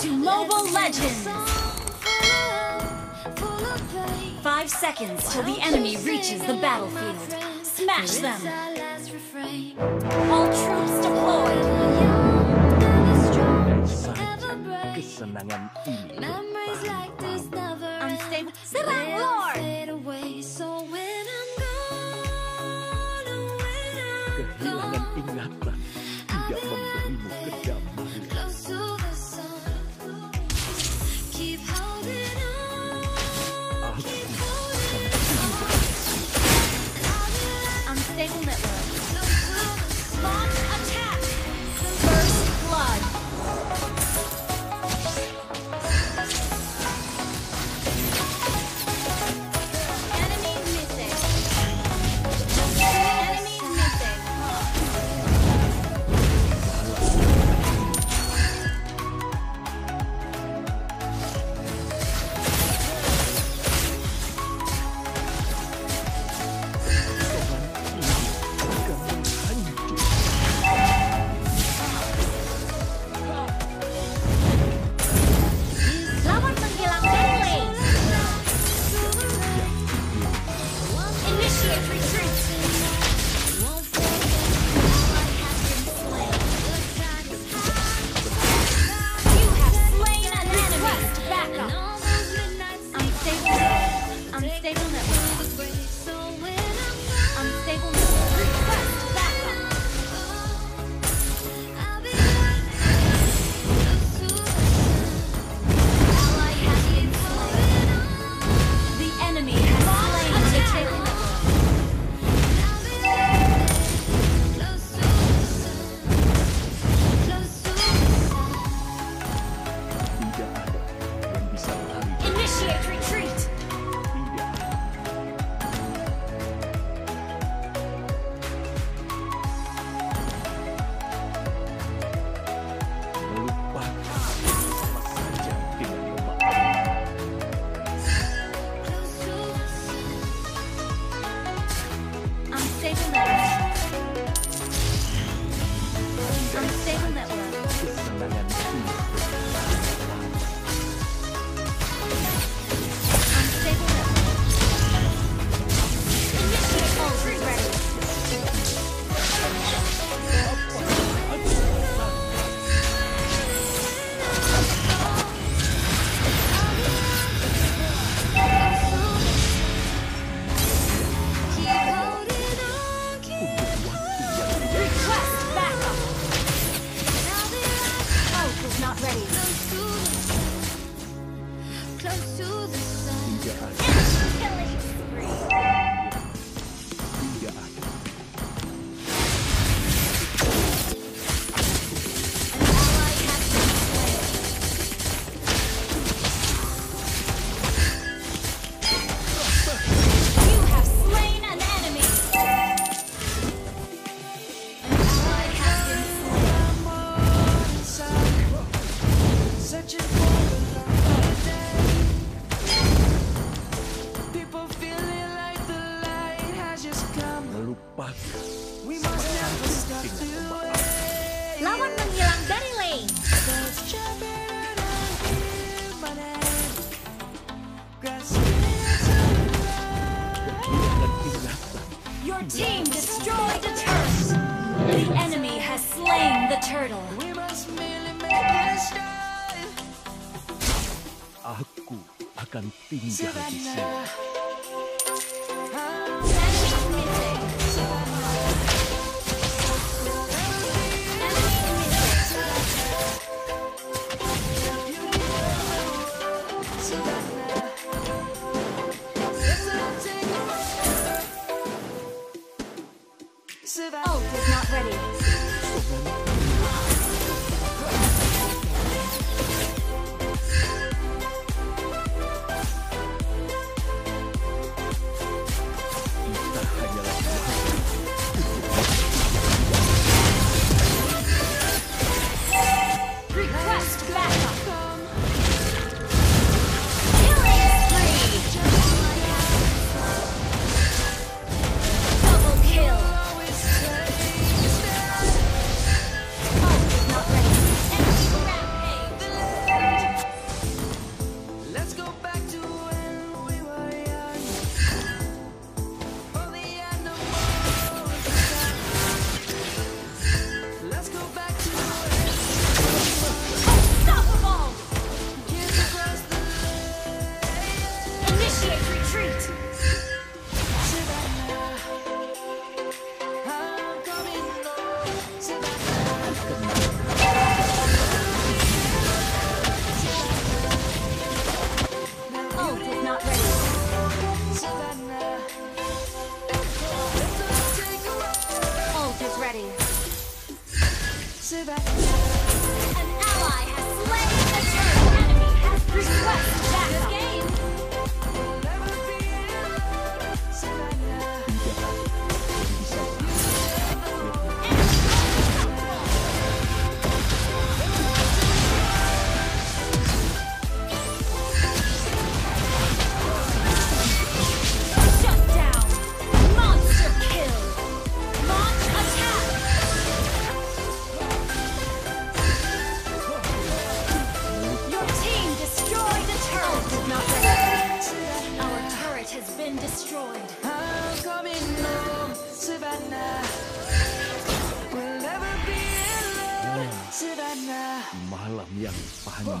to Mobile Legends! 5 seconds till the enemy reaches the battlefield. Smash them! All troops deployed! Unstable... Lord! Unstable network. Launch attack. First blood. Enemy missing. Enemy missing. Lawan menghilang dari lane. Your team destroyed the turret. The enemy has slain the turtle. Aku akan tinggal di sini. been destroyed. I'm coming home, Savannah. We'll never be in love, Savannah. Malam yang panjang.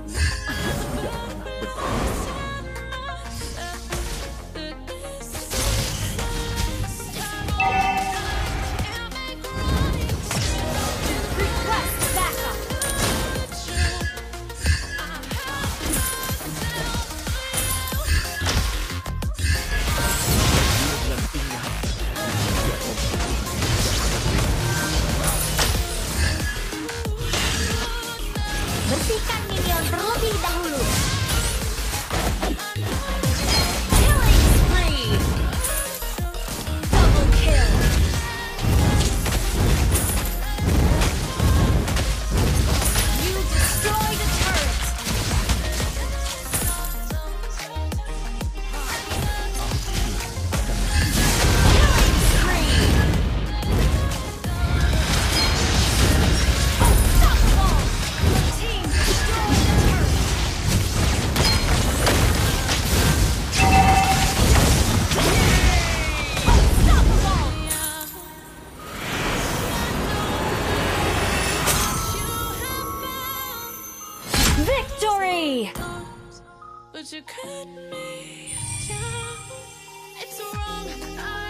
you cut me down. It's wrong.